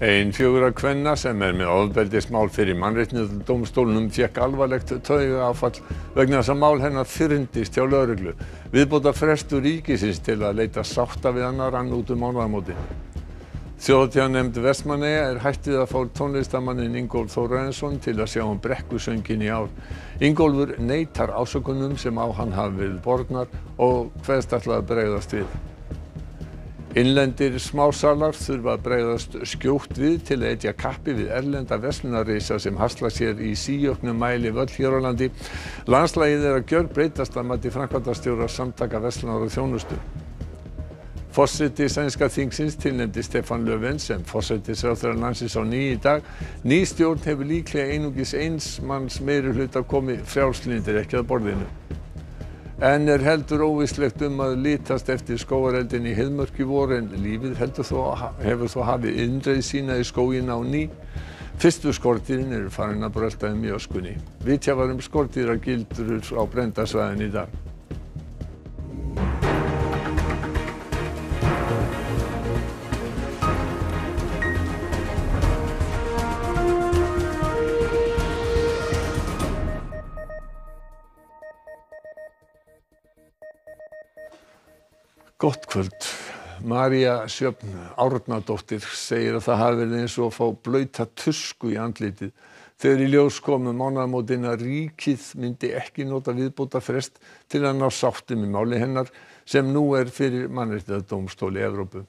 Ein fjögurra kvenna sem með ofbeldismál fyrir Mannréttindadómstólnum fékk alvarlegt taugaáfall vegna þess að mál hennar fyrndist hjá lögreglu. Viðbótarfrestur ríkisins til að leita sátta við hana rann út mánaðamótin. Þjóðhátíðarnefnd Vestmannaeyja hætt við að fá tónlistamanninn Ingólf Þórarinsson til að sjá brekkusönginn í ár. Ingólfur neitar ásökunum sem á hann hafi verið bornar og kveðst ætla að bregðast við. Innlendir smásalar þurfa að bregðast skjótt við til að etja kappi við erlenda verslunarreisa sem hasla sér í síauknum mæli völl hér á landi. Landslagið að gjörbreytast að mati framkvæmdastjóra Samtaka verslunar og þjónustu. Forseti sænska þingsins tilnefndi Stefán Löfven sem forsætisráðherra landsins á ný í dag. Ný stjórn hefur líklega einungis eins manns meirihluta komi, frjálslyndir ekki að borðinu. En heldur óvisslegt að litast eftir skógareldin í Heiðmörk í vor, en lífið hefur þó hafið innreið sína í skóginn á ný. Fyrstu skordýrin eru farin að brölta í öskunni. Vitjað var skordýragildrur á brenndarsvæðinu í dag. Gott kvöld. María Sjöfn Arnardóttir segir að það hafi verið eins og að fá blauta tusku í andlitið. Þegar í ljós kom mánaðamótin að ríkið myndi ekki nota viðbótarfrest til að ná sáttum í máli hennar sem nú fyrir Mannréttindadómstóli Evrópu.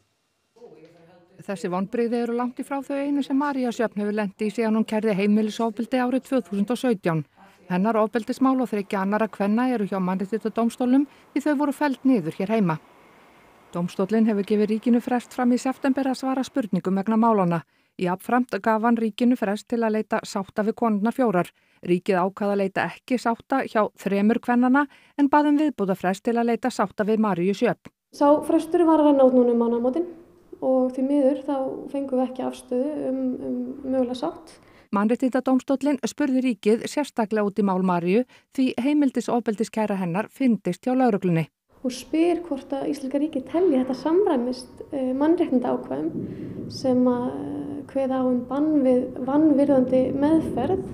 Þessi vonbrigði eru langt í frá þau einu sem María Sjöfn hefur lent í síðan hún kærði heimilisofbeldi árið 2017. Hennar ofbeldismál og þriggja annarra kvenna eru hjá Mannréttindadómstólnum því þau voru felld niður hér heima. Dómstóllinn hefur gefið ríkinu frest fram í september að svara spurningum vegna málana. Jafnframt gaf hann ríkinu frest til að leita sátta við konurnar fjórar. Ríkið ákvað að leita ekki sátta hjá þremur kvennanna en bað viðbótarfrest til að leita sátta við Maríu Sjöfn. Sá frestur var að renna út núna mánaðamótin og því miður þá fengum við ekki afstöðu mögulega sátt. Mannréttindadómstóllinn spurði ríkið sérstaklega út í mál Maríu því heimilisofbeldiskæra hennar fyrndist hjá lögreglunni. Og spyr hvort að íslenska ríkið telji þetta samræmist mannréttindaákvæðum sem að kveða á bann við vanvirðandi meðferð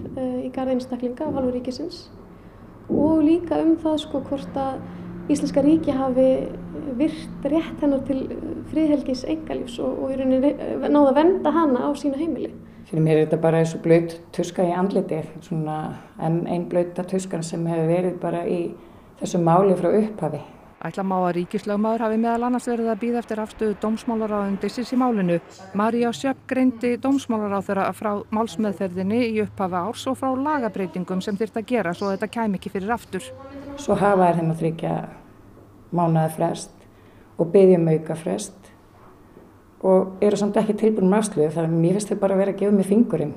í garð einstaklinga af hálfu ríkisins og líka það hvort að íslenska ríki hafi virt rétt hennar til friðhelgis einkalífs og í rauninni náð að vernda hana á sína heimili. Fyrir mér þetta bara eins og blaut tuska í andlitið, svona enn ein blauta tuskan sem hefur verið bara í þessu máli frá upphafi. Ætla má að ríkislögmaður hafi meðal annars verið að bíða eftir afstöðu dómsmálaráðuneytisins í málinu. María Sjöfn greindi dómsmálaráðherra frá málsmeðferðinni í upphafi árs og frá lagabreitingum sem þyrfti að gera svo þetta kæmi ekki fyrir aftur. Svo hafa þeim að þriggja mánaða frest og biðja um auka frest og eru samt ekki tilbúin með afstöðu þannig að mér finnst þetta bara að vera að gefa mig fingurinn.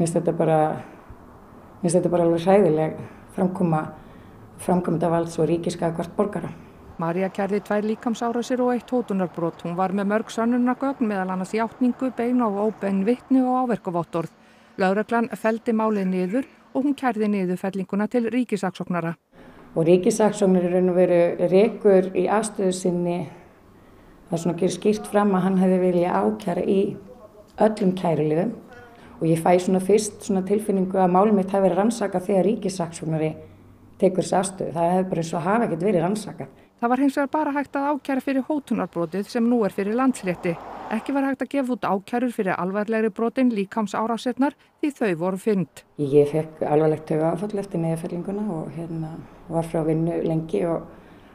Mér finnst þetta bara alveg hræðileg framkvæmdarvalds og ríkiskaðvart borgara. María kærði 2 líkamsárásir og 1 hótunarbrot. Hún var með mörg sönnunargögn meðal annars játningu, bein og óbein vitni og áverkavottorð. Lögreglan felldi málið niður og hún kærði niðurfellinguna til ríkisaksóknara. Og ríkisaksóknari í raun og veru rekur í afstöðu sinni. Það gerir skýrt fram að hann hefði viljað ákæra í öllum kæruliðum og ég fæ fyrst tilfinningu að málið mitt hafi verið rannsakað þegar ríkisaksóknari tekur þessi afstöðu. Það hefði bara eins og hafa ekkert verið rannsakað. Það var hins vegar bara hægt að ákæra fyrir hótunarbrotið sem nú fyrir landsrétti. Ekki var hægt að gefa út ákærur fyrir alvarlegri brotin líkamsárásirnar því þau voru fyrnd. Ég fekk alvarlegt taugaáfall eftir niðurfellinguna og var frá vinnu lengi og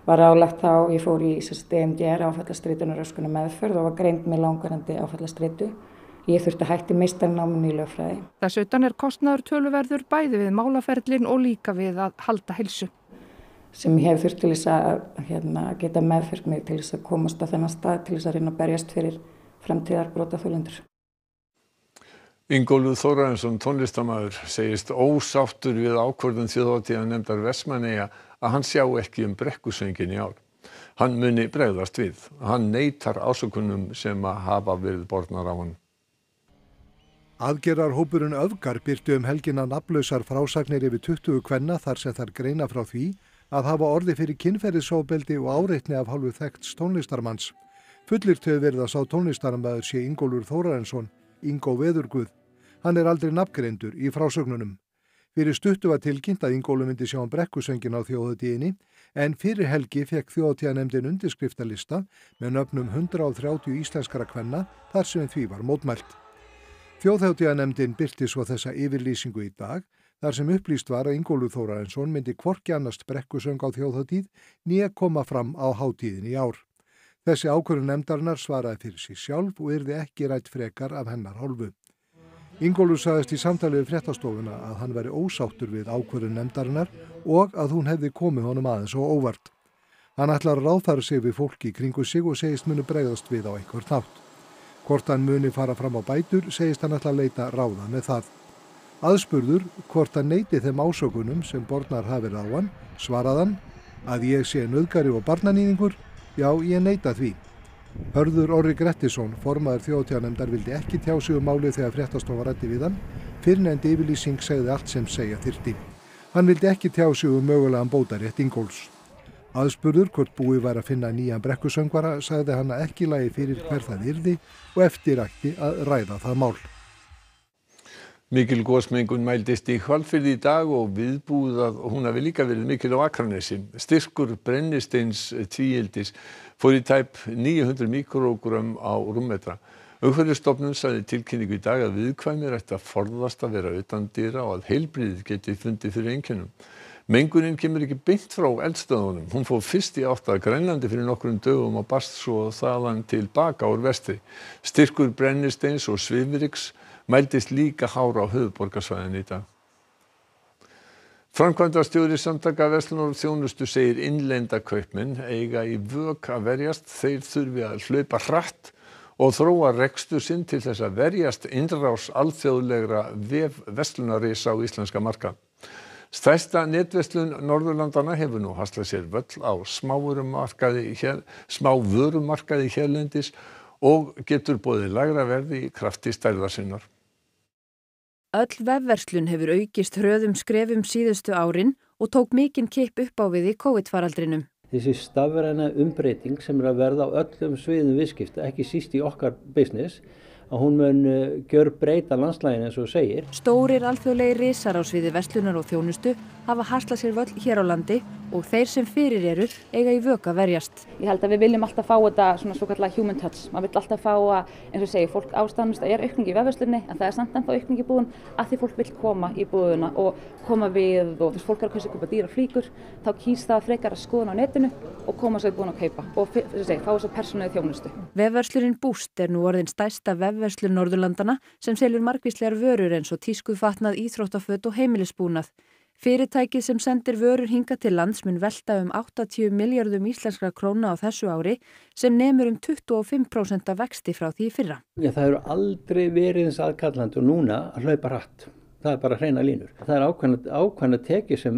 var álagt þá. Ég fór í EMDR áfallastreitunaröskuna meðferð og var greind með langvarandi áfallastreitu. Ég þurfti að hætti meistaranáminu í lögfræði. Þess utan kostnaður töluverður bæði við málaferlin og líka við að halda heilsu. Sem ég hef þurft til þess að geta meðferð mig til þess að komast á þennan stað til þess að reyna að berjast fyrir framtíðar brotaþolendur. Ingólfur Þórarinsson tónlistamaður segist ósáttur við ákvörðun Þjóðhátíðarnefndar Vestmannaeyja að hann sjá ekki brekkusönginn í ár. Hann muni bregðast við. Hann neitar ásökunum sem að hafa verið bornar á hann. Aðgerðarhópurinn Öfgar birtu helgina nafnlausar frásagnir yfir 20 kvenna þar sem þær greina frá því að hafa orði fyrir kynferðisofbeldi og áreitni af hálfu þekkts tónlistarmanns. Fullyrt hefur verið að sá tónlistarmaður sé Ingólfur Þórarinsson, Ingó veðurguð. Hann er aldrei nafngreindur í frásögnunum. Fyrir stuttu var tilkynnt að Ingólfur myndi sjá brekkusöngin á þjóðhátíðinni, en fyrir helgi fekk þjóðhátíðarnefndin undirskriftalista með nöfnum 130 íslenskra kvenna þar sem því var mótmælt. Þjóðhátíðarnefndin birti svo þessa yfirlýsingu í dag, þar sem upplýst var að Ingólfur Þórarinsson myndi hvorki annast brekkusöng á þjóðhátíð né koma fram á hátíðinni í ár. Þessi ákvörðun nefndarinnar svaraði fyrir sig sjálf og yrði ekki rædd frekar af hennar hálfu. Ingólfur sagðist í samtali við fréttastofuna að hann væri ósáttur við ákvörðun nefndarinnar og að hún hefði komið honum aðeins og óvart. Hann ætlar að ráðfæra sig við fólki kringu sig og segist munu bregðast við á einhver þátt. Hvort hann muni fara fram á bætur segist hann ætla að leita ráða með það. Aðspurður hvort hann neiti þeim ásökunum sem bornar hafi verið á hann, svaraði hann að ég sé nauðgari og barnaníðingur. Já, ég neita því. Hörður Orri Grettisson, formaður þjóðhátíðarnefndar, vildi ekki tjá sig um málið þegar fréttastofa ræddi við hann, fyrrnefnd yfirlýsing segði allt sem segja þyrfti. Hann vildi ekki tjá sig um mögulegan bótarétt Ingólfs. Aðspurður hvort búið væri að finna nýjan brekkusöngvara, sagði hann að ekki lægi fyrir hver það yrði og eftir ætti að ræða það mál. Mikil gosmengun mældist í Hvalfirði í dag og viðbúið að hún hafi líka verið mikil á Akranesi. Styrkur brennisteins tvíildis fór í tæp 900 mikrógrömm á rúmmetra. Umhverfisstofnun sagði tilkynningu í dag að viðkvæmir ættu að forðast að vera utan dyra og að heilbrigðið geti fundið fyrir einkennum. Mengunin kemur ekki beint frá eldstöðunum. Hún fór fyrst í átt að Grænlandi fyrir nokkrum dögum og barst svo þaðan til baka úr vestri. Styrkur brennisteins og svifryks mældist líka hára á höfuðborgarsvæðinu í dag. Framkvæmdastjóri Samtaka verslunar og þjónustu segir innlenda kaupmenn eiga í vök að verjast, þeir þurfi að hlaupa hratt og þróa rekstur sinn til þess að verjast innrás alþjóðlegra vefverslunarrisa á íslenska markað. Stærsta netverslun Norðurlandana hefur nú haslað sér völl á smávörumarkaði hérlendis og getur boðið lægra verði í krafti stærðar sinnar. Öll vefverslun hefur aukist hröðum skrefum síðustu árin og tók mikinn kipp upp á við í COVID-faraldrinum. Þessi stafræna umbreyting sem er að verða á öllum sviðum viðskipta, ekki síst í okkar business, að hún mun gjör breyta landslægin eins og segir. Stórir alþjóðlegir risar á sviði verslunar og þjónustu hafa haslað sér völl hér á landi og þeir sem fyrir eru eiga í vök að verjast. Ég held að við viljum alltaf fá þetta svona svokallaða human touch. Maður vill alltaf fá að, eins og segir, fólk ástæðanist að er aukning í vefverslunni, en það er samt ennþá aukning í búðum að því fólk vill koma í búðuna og koma við og þess fólk er að kaupa dýrar flíkur, þá kýs það frekar að skoða á netinu og koma sér búin að kaupa og fá þessa persónulega þjónustu. Vefverslunin Boost er nú orðin stærsta vefverslun Norðurlandana sem selur margvíslegar vörur eins og tískufatnað, íþróttaföt og heimilisbúnað. Fyrirtækið sem sendir vörur hingað til lands mun velta um 80 milljörðum íslenskra króna á þessu ári sem nemur um 25% af vexti frá því fyrra. Já, það eru aldrei verið eins aðkallandi og núna að hlaupa hratt. Það er bara hreina línur. Það er ákveðna tekjur sem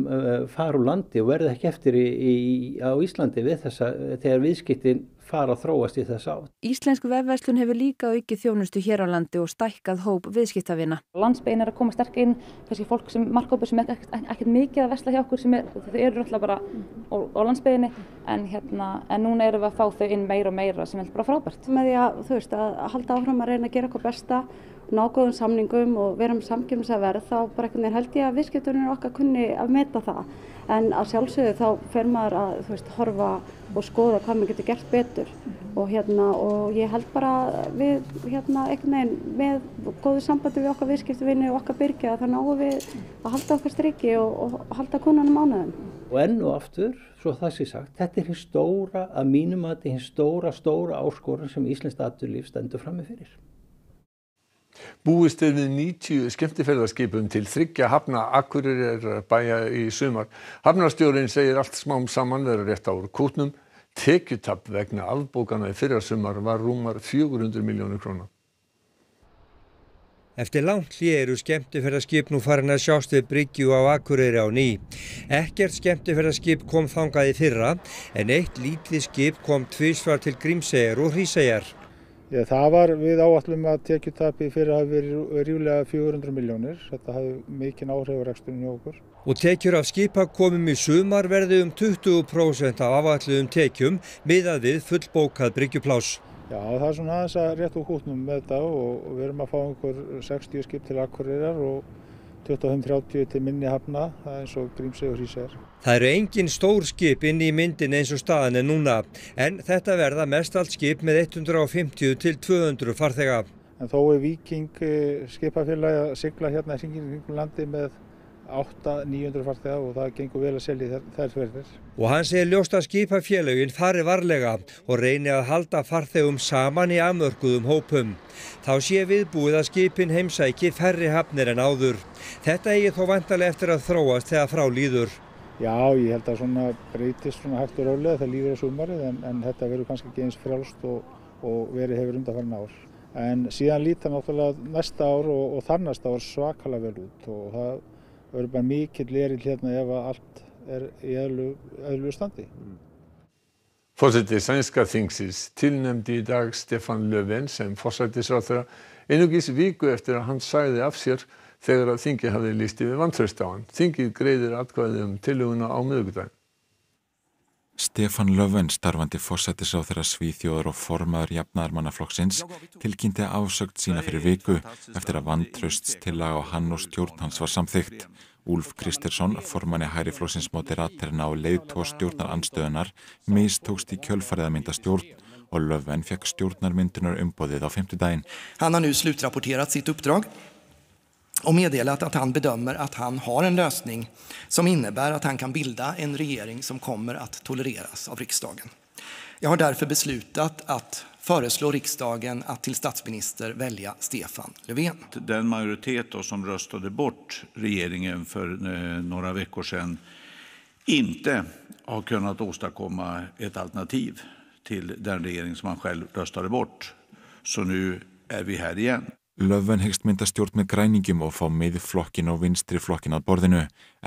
fara úr landi og verða ekki eftir á Íslandi við þessa, þegar viðskiptin fara að þróast í þess átt. Íslensk vefverslun hefur líka aukið þjónustu hér á landi og stækkað hóp viðskiptavina. Landsbegin er að koma sterk inn, kannski fólk sem markhópur sem er ekkert mikið að versla hjá okkur sem eru alltaf bara á landsbeginni, en núna erum við að fá þau inn meira og meira sem er bara frábært. Með því að þú veist að halda áfram að reyna að gera okkur besta, ná góðum samningum og vera með samkeppnisverð, þá bara einhvern veginn held ég að viðskiptunum okkar kunni að meta það. En að sjálfsögðu þá fer maður að horfa og skoða hvað maður getur gert betur. Og ég held bara við einhvern veginn með góðu sambandi við okkar viðskiptuvinni og okkar byrgja að það náum við að halda okkar striki og halda kunnanum ánægðum. Og enn og aftur, svo það sé sagt, þetta er hins stóra, að mínum að þetta er hins stóra áskorun sem íslenskt atvinnulíf stendur frammi fyrir. Búist er við 90 skemmtiferðarskipum til 3 hafna Akureyrarbæja í sumar. Hafnarstjórinn segir allt smám saman vera rétt úr kútnum. Tekjutap vegna afbókana í fyrra sumar var rúmar 400 milljónir króna. Eftir langt hlé eru skemmtiferðarskip nú farin að sjást við bryggju á Akureyri á ný. Ekkert skemmtiferðarskip kom þangað í fyrra, en eitt lítið skip kom tvisvar til Grímseyjar og Hríseyjar. Já, það var við áætlum að tekjutapi fyrra hafi verið ríflega 400 milljónir. Þetta hafði mikinn áhrif á reksturinn hjá okkur. Og tekjur af skipa komum í sumar verði um 20% af áætluðum tekjum miðað við fullbókað bryggjupláss. Já, það er svona aðeins að rétt úr kútnum með þetta og við erum að fá einhver 60 skip til Akureyrar og 25-30 til minni hafna, það er eins og Grímsey og Hríseyjar. Það eru engin stór skip inn í myndin eins og staðan er núna, en þetta verða mest allt skip með 150 til 200 farþega. En þó er Víking skipafélagi að sigla hérna hringinn í landi með 800-900 farþega og það gengur vel að selja þær ferðir. Og hann segir ljóst að skipafélögin fari varlega og reyni að halda farþegum saman í afmörkuðum hópum. Þá sé viðbúið að skipin heimsæki færri hafnir en áður. Þetta eigi þó væntanlega eftir að þróast þegar frá líður. Já, ég held að svona breytist svona hægt og rólega þegar líður á sumarið en þetta verður kannski ekki eins frjálst og verið hefur undanfarin ár. En síðan lítur náttúrulega næsta ár og þarnæsta ár svakalega vel út og það verður bara mikill erill hérna ef allt er í eðlu standi. Forseti sænska þingsins tilnefndi í dag Stefán Löfven sem forsætisráðherra einungis viku eftir að hann sagði af sér þegar að þingið hafði lýst yfir vantraust á hann. Þingið greiðir atkvæði tillöguna á miðvikudaginn. Stefán Löfven, starfandi forsætisráðherra Svíþjóðar og formaður jafnaðarmannaflokksins, tilkynnti afsögn sína fyrir viku eftir að vantrauststillaga á hann og stjórn hans var samþykkt. Ulf Kristersson, formanni Hægriflokksins moderaterna og leiðtogi stjórnarandstöðunnar, mistókst í kjölfarið að mynda stjórn og Löfven fékk stjórnarmyndunarumboðið á fimmtudaginn. Han har nu slutrapporterat sitt uppdrag och meddelat att han bedömer att han har en lösning som innebär att han kan bilda en regering som kommer att tolereras av riksdagen. Jag har därför beslutat att föreslå riksdagen att till statsminister välja Stefán Löfven. Den majoritet då som röstade bort regeringen för några veckor sedan inte har kunnat åstadkomma ett alternativ till den regering som han själv röstade bort. Så nu är vi här igen. Löfven hyggst mynda stjórn með græningum og fá miðflokkin og vinstri flokkin að borðinu.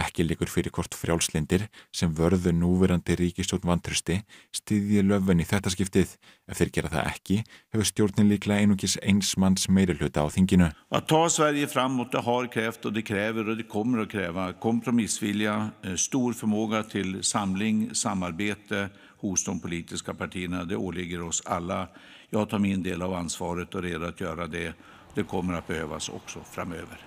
Ekki liggur fyrir hvort frjálslyndir sem vörðu núverandi ríkisstjórn vantrausti styðji Löfven í þetta skiptið. Ef þeir gera það ekki, hefur stjórnin líklega einungis eins manns meirihluta á þinginu. Að ta Sverige framåt har krävt och det kräver och det kommer att kräva kompromissvilja, stor förmåga till samling, samarbete hos de politiska partierna. Det åligger oss alla. Jag tar min del av ansvaret och är redo att göra det. Det kommer att behövas också framöver.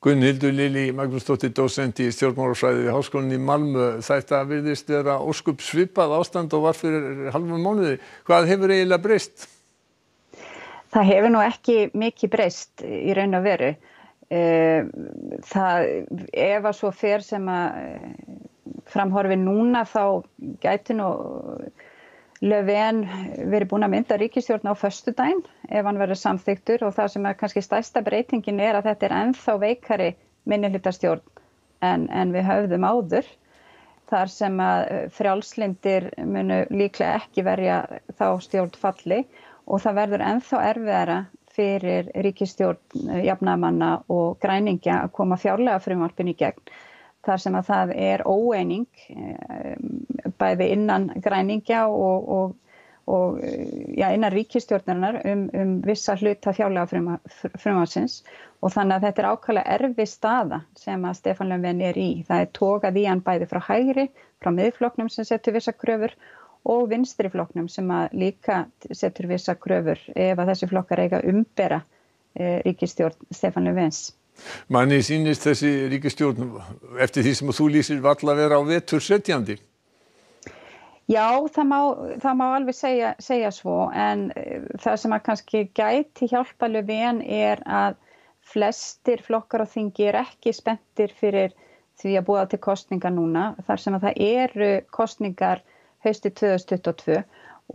Gunnhildur Lilly Magnúsdóttir, dósent í stjórnmálafræði við Háskólann í Malmö. Þetta virðist vera ósköp svipað ástand og var fyrir hálfum mánuði. Hvað hefur eiginlega breyst? Það hefur nú ekki mikið breyst í raun og veru. Það ef að svo fer sem að framhorfi núna þá gæti nú Löfven verið búin að mynda ríkisstjórn á föstudaginn ef hann verður samþyktur og það sem er kannski stærsta breytingin er að þetta er ennþá veikari minnihlutastjórn en við höfðum áður. Þar sem að frjálslyndir munu líklega ekki verja þá stjórn falli og það verður ennþá erfiðara fyrir ríkisstjórn jafnaðarmanna og græningja að koma fjárlega frumvarpinu í gegn. Þar sem að það er óeining bæði innan græningja og ja, innan ríkisstjórnarinnar vissa hluta fjárlega frumvarpsins og þannig að þetta er ákaflega erfið staða sem að Stefán Löfven er í. Það er togað í hann bæði frá hægri, frá miðflokknum sem setur vissa kröfur og vinstri flokknum sem að líka setur vissa kröfur ef að þessi flokkar eiga umbera ríkisstjórn Stefán Löfvens. Manni sýnist þessi ríkisstjórn eftir því sem þú lýsir varla vera á vetur setjandi? Já, það má alveg segja svo, en það sem að kannski gæti hjálpa Löfven er að flestir flokkar á þingi er ekki spenntir fyrir því að boða til kosningar núna, þar sem að það eru kosningar haustið 2022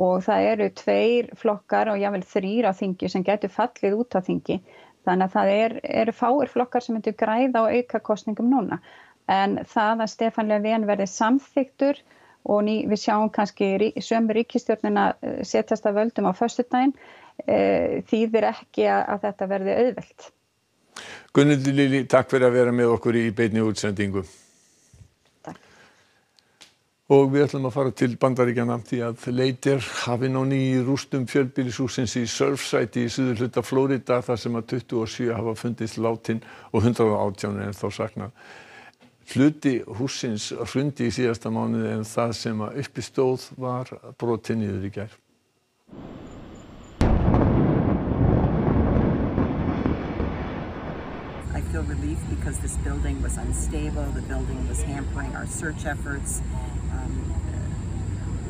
og það eru 2 flokkar og jafnvel 3 á þingi sem gætu fallið út á þingi. Þannig að það eru fáir flokkar sem myndu græða á auka kosningum núna. En það að Stefán Löfven verði samþyktur og við sjáum kannski sömu ríkisstjórnina setjast að völdum á föstudaginn þýðir ekki að þetta verði auðvelt. Gunnhildur Lilly, takk fyrir að vera með okkur í beinni útsendingu. Og við ætlum að fara til Bandaríkjanna því að leitir hafi náni í rústum fjölbýlishúsins í Surfside í suðurhluta Flórída þar sem að 27 hafa fundist látin og 118 en þá saknað. Hluti húsins hrundi í síðasta mánuði en það sem að uppi stóð var brotið niður í gær. feel relief because this building was unstable, the building was hampering our search efforts.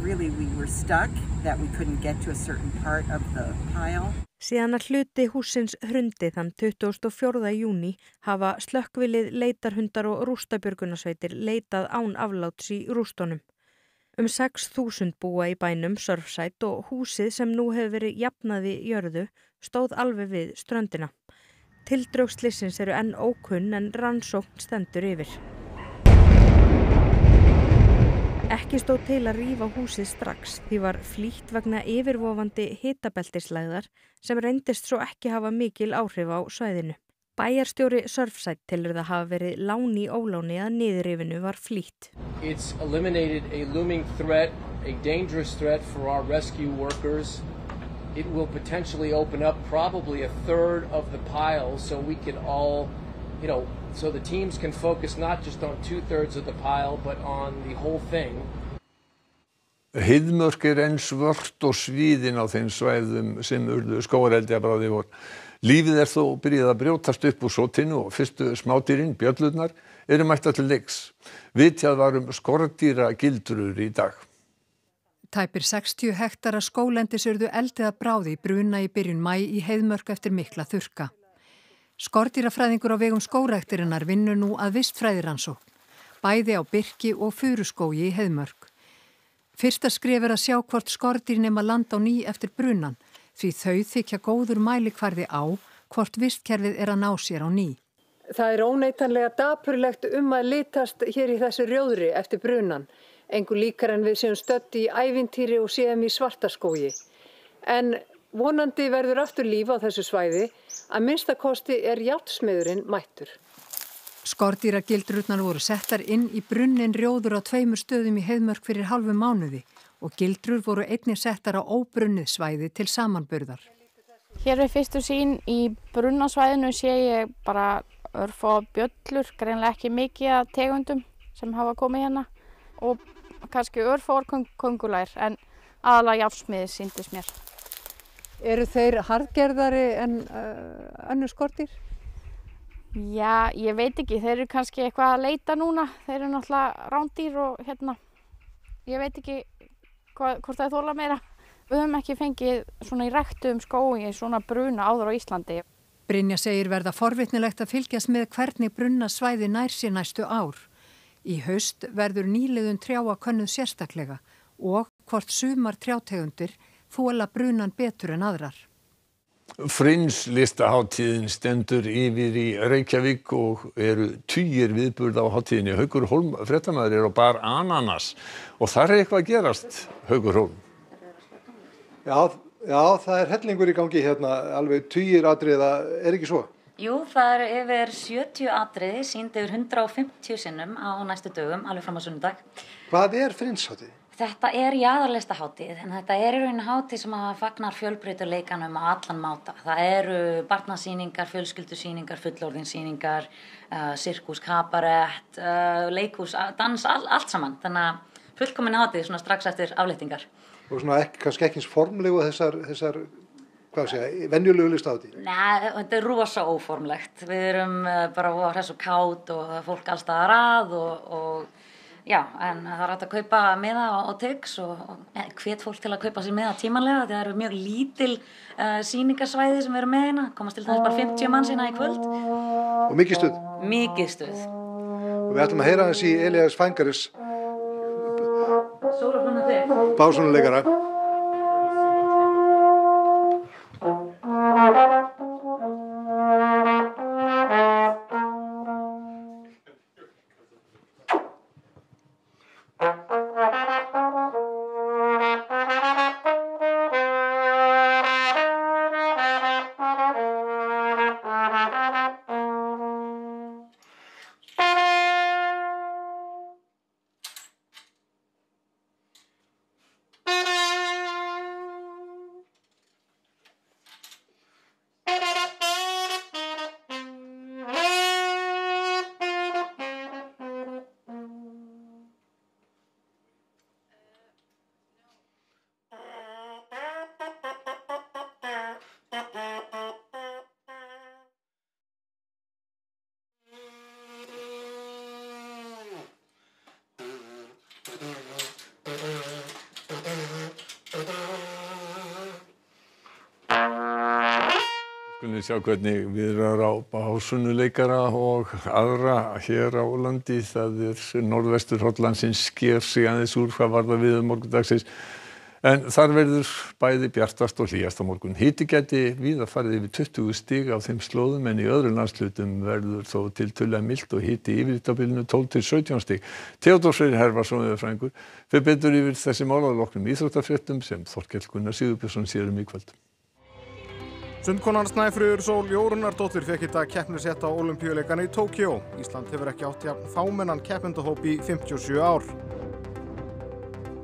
Really we were stuck that we couldn't get to a certain part of the pile. Síðan að hluti húsins hrundi þann 24. júni hafa slökkvilið, leitarhundar og rústabjörgunarsveitir leitað án afláts í rústunum. 6.000 búa í bænum Surfside og húsið sem nú hefur verið jafnað í jörðu stóð alveg við ströndina. Tildrög slyssins eru enn ókunn en rannsókn stendur yfir. Ekki stóð til að rífa húsið strax því var flýtt vegna yfirvofandi hitabeltislæðar sem reyndist svo ekki hafa mikil áhrif á svæðinu. Bæjarstjóri Surfside telur það hafa verið lán í óláni að niðurrifinu var flýtt. It's eliminated a looming threat, a dangerous threat for our rescue workers. It will potentially open up probably a third of the pile so we can all, you know, so the teams can focus not just on 2/3 of the pile, but on the whole thing. Heiðmörk er enn svört og svíðin á þeim svæðum sem urðu skógareldi að bráði vor. Lífið er þó byrjað að brjótast upp úr sótinu og fyrstu smádýrin, bjöllurnar, eru mættar til leiks. Vitjað var skordýra gildrur í dag. Tæpir 60 hektara skóglendis urðu eldið að bráði bruna í byrjun maí í Heiðmörk eftir mikla þurrka. Skordýrafræðingur á vegum skógræktarinnar vinnur nú að vistfræðirannsókn, bæði á birki og furuskógi í Heiðmörk. Fyrsta skref er að sjá hvort skordýr nema land á ný eftir brunan, því þau þykja góður mælikvarði á hvort vistkerfið er að ná sér á ný. Það er óneitanlega dapurlegt að litast hér í þessu rjóðri eftir brunan, engu líkar en við séum stödd í ævintýri og séum í svartaskógi. En vonandi verður aftur líf á þessu svæði, að minnsta kosti er járnsmiðurinn mættur. Skordýragildrurnar voru settar inn í brunnin rjóður á 2 stöðum í Heiðmörk fyrir hálfum mánuði og gildrur voru einnig settar á óbrunnið svæði til samanburðar. Hér við fyrstu sín í brunnasvæðinu sé ég bara örf og bjöllur, greinlega ekki mikið að tegundum sem hafa komið hérna og kannski örf og kongulær en aðalega járnsmiði síndist mér. Eru þeir harðgerðari en önnur skordýr? Já, ég veit ekki. Þeir eru kannski eitthvað að leita núna. Þeir eru náttúrulega rándýr og hérna, ég veit ekki hvort það þola meira. Við höfum ekki fengið svona í ræktuðum skói, svona bruna áður á Íslandi. Brynja segir verða forvitnilegt að fylgjast með hvernig brunasvæði nær sér næstu ár. Í haust verður nýliðun trjáa könnuð sérstaklega og hvort sumar trjátegundir þóla brunan betur en aðrar. Fringe listahátíðin stendur yfir í Reykjavík og eru tugir viðburða á hátíðinni. Haukur Hólm, fréttamaður, er á bar Ananas og þar er eitthvað að gerast, Haukur Hólm. Já, það er hellingur í gangi hérna, alveg tugir atriða, er ekki svo? Jú, það eru yfir 70 atriði, sýnd yfir 150 sinnum á næstu dögum, alveg fram á sunnudag. Hvað er Fringe hátíð? Þetta er jaðarlista hátíð, en þetta er í raun hátíð sem að fagnar fjölbreytuleikanum á allan máta. Það eru barnasýningar, fjölskyldusýningar, fullorðinsýningar, sirkus, kabarett, leikhús, dans, allt saman. Þannig að fullkomin hátíð svona strax eftir afléttingar. Og svona kannski ekki eins formlegu þessar venjulegu listahátíð? Nei, þetta er rosa óformlegt. Við erum bara á hress og kát og fólk alls staðar að og já, en það er hægt að kaupa miða og tyggs og hvet fólk til að kaupa sér miða tímanlega því það eru mjög lítil sýningarsvæði sem eru með hérna, komast til þess bara 50 mann sína í kvöld. Og mikið stuð? Mikið stuð. Og við ætlum að heyra hans í Elías Fængaris básónuleikara. skulum sjá hvernig við erum á sunnuleikara og aðra hér á landi. Það er norðvesturhornland sem sker sig aðeins úr hvað varða við morgundagsins. En þar verður bæði bjartast og hlýjast á morgun. Hiti gæti víða farið yfir 20 stig á þeim slóðum, en í öðrum landshlutum verður þó tiltölulega milt og hiti yfir hitabylinu 12-17 stig. Teodófsveir Hervason veðurfræðingur fer betur yfir þessi mál að loknum íþróttafréttum sem Þorkell Sigurbjörsson sér um í kvöld. Sundkonan Snæfríður Sól Jórnardóttir fekk í dag keppnissett á Ólympíuleikana í Tókýó. Ísland hefur ekki átt jafn fámennan keppendahóp í 57 ár.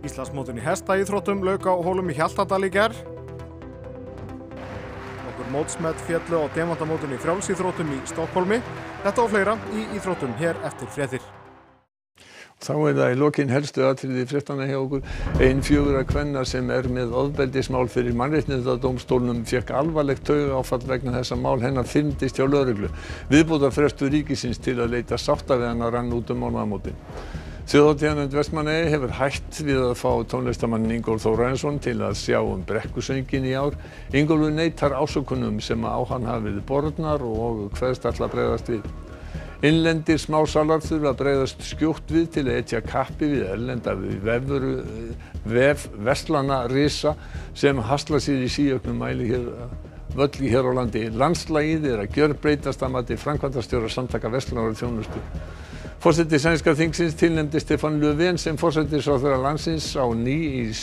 Íslandsmótun í hestaíþróttum lauk á Hólum í Hjaltadal í gær. Okkur mótsmet féllu á demantamótun í frjálsíþróttum í Stokkhólmi. Þetta og fleira í íþróttum hér eftir fréttir. Þá er það í lokin helstu atriði fréttana hjá okkur. Ein 4 kvenna sem er með ofbeldismál fyrir Mannréttindadómstólnum fékk alvarlegt taugaáfall vegna þess að mál hennar fyrndist hjá lögreglu. Viðbótarfrestur ríkisins til að leita sátta við hana rann út um mánaðamótin. Þjóðhátíðarnefnd Vestmannaeyja hefur hætt við að fá tónlistamanninn Ingólf Þórarinsson til að sjá brekkusönginn í ár. Ingólfur neitar ásökunum sem á hann hafi verið bornar og kveðst ætla að bregðast við. Innlendir smásalar þurfa að bregðast skjótt við til að etja kappi við erlenda vefverslana risa sem hasla sér í síauknum mæli hér á landi. Landslagið er að gjörbreytast að mati framkvæmdastjóra Samtaka verslunar og þjónustu. Forseti sænska þingsins tilnefndi Stefán Löfven sem forsætisráðherra landsins á ný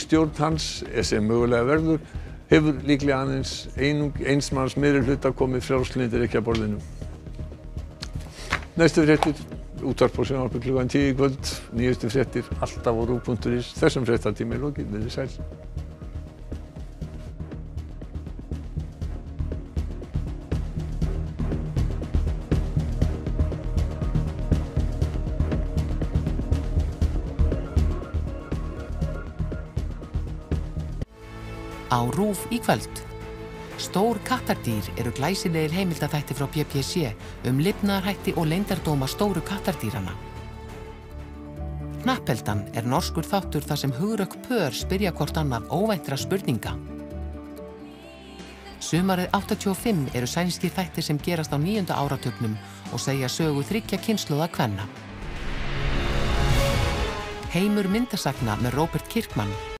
stjórn hans sem mögulega verður hefur líklega aðeins einsmanns meirihluta komið frjálslyndir ekki að borðinu. Næstu fréttir, útvarp og sjónvarp klukkan 10 í kvöld, nýjustu fréttir alltaf á rúv.is. Þessum fréttatíma er lokið, verið sæl. Á RÚV í kvöld. Stór kattardýr eru glæsilegir heimildaþættir frá BBC um lifnaðarhætti og leyndardóma stóru kattardýrana. Knappeldan er norskur þáttur þar sem Hugrökk Pör spyrja hvort annað óvæntra spurninga. Sumarið 85 eru sænskir þættir sem gerast á 9. áratögnum og segja sögu 3 kynnslóða kvenna. Heimur myndasagna með Róbert Kirkmann.